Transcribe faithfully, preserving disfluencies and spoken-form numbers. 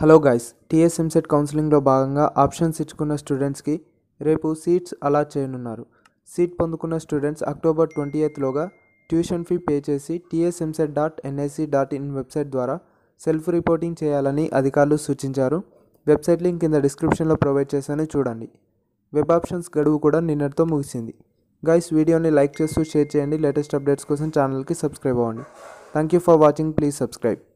Hello guys, TS EAMCET కౌన్సిలింగ్లో భాగంగా options ఇచ్చుకున్న స్టూడెంట్స్కి రేపు సీట్స్ అలాట్ చేయనున్నారు. సీట్ పొందుకున్న స్టూడెంట్స్ అక్టోబర్ ట్వంటీ ఎయిత్లోగా ట్యూషన్ ఫీ పే చేసి T S M set dot N I C dot in website ద్వారా సెల్ఫ్ రిపోర్టింగ్ చేయాలని అధికారులు సూచించారు. వెబ్సైట్ లింక్ కింద డిస్క్రిప్షన్లో ప్రొవైడ్ చేశాను చూడండి. వెబ్ ఆప్షన్స్ గడువు కూడా నిన్నటితో ముగిసింది. గైస్, వీడియోని లైక్ చేస్తూ షేర్ చేయండి. లేటెస్ట్ అప్డేట్స్ కోసం ఛానల్కి సబ్స్క్రైబ్ అవ్వండి. Thank you for watching. Please subscribe.